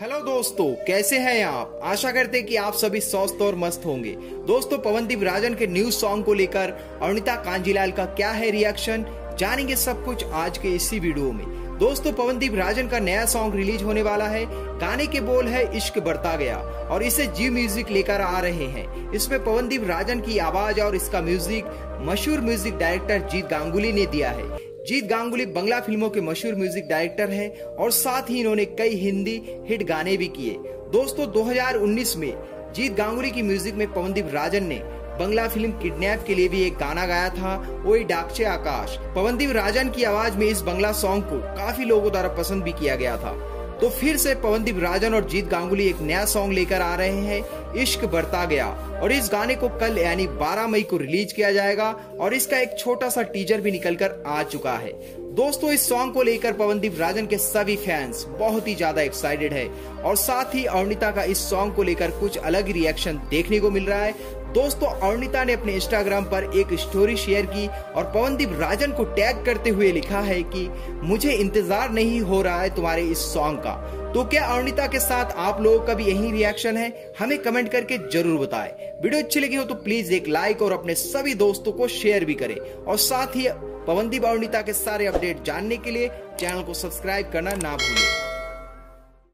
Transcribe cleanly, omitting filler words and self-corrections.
Hello दोस्तों, कैसे हैं आप। आशा करते हैं कि आप सभी स्वस्थ और मस्त होंगे। दोस्तों, पवनदीप राजन के न्यू सॉन्ग को लेकर अरुणिता कांजीलाल का क्या है रिएक्शन, जानेंगे सब कुछ आज के इसी वीडियो में। दोस्तों, पवनदीप राजन का नया सॉन्ग रिलीज होने वाला है। गाने के बोल है इश्क बढ़ता गया और इसे जियो म्यूजिक लेकर आ रहे हैं। इसमें पवनदीप राजन की आवाज और इसका म्यूजिक मशहूर म्यूजिक डायरेक्टर जीत गांगुली ने दिया है। जीत गांगुली बंगला फिल्मों के मशहूर म्यूजिक डायरेक्टर हैं और साथ ही इन्होंने कई हिंदी हिट गाने भी किए। दोस्तों, 2019 में जीत गांगुली की म्यूजिक में पवनदीप राजन ने बंगला फिल्म किडनैप के लिए भी एक गाना गाया था, वही डाकचे आकाश। पवनदीप राजन की आवाज में इस बंगला सॉन्ग को काफी लोगों द्वारा पसंद भी किया गया था। तो फिर से पवनदीप राजन और जीत गांगुली एक नया सॉन्ग लेकर आ रहे हैं, इश्क बढ़ता गया, और इस गाने को कल यानी 12 मई को रिलीज किया जाएगा और इसका एक छोटा सा टीजर भी निकलकर आ चुका है। दोस्तों, इस सॉन्ग को लेकर पवनदीप राजन के सभी फैंस बहुत ही ज्यादा एक्साइटेड है और साथ ही अरुणिता का इस सॉन्ग को लेकर कुछ अलग रिएक्शन देखने को मिल रहा है। दोस्तों, अरुणिता ने अपने इंस्टाग्राम पर एक स्टोरी शेयर की और पवनदीप राजन को टैग करते हुए लिखा है कि मुझे इंतजार नहीं हो रहा है तुम्हारे इस सॉन्ग का। तो क्या अरुणिता के साथ आप लोगों का भी यही रिएक्शन है, हमें कमेंट करके जरूर बताएं। वीडियो अच्छी लगी हो तो प्लीज एक लाइक और अपने सभी दोस्तों को शेयर भी करें। और साथ ही पवनदीप अरुणिता के सारे अपडेट जानने के लिए चैनल को सब्सक्राइब करना ना भूलें।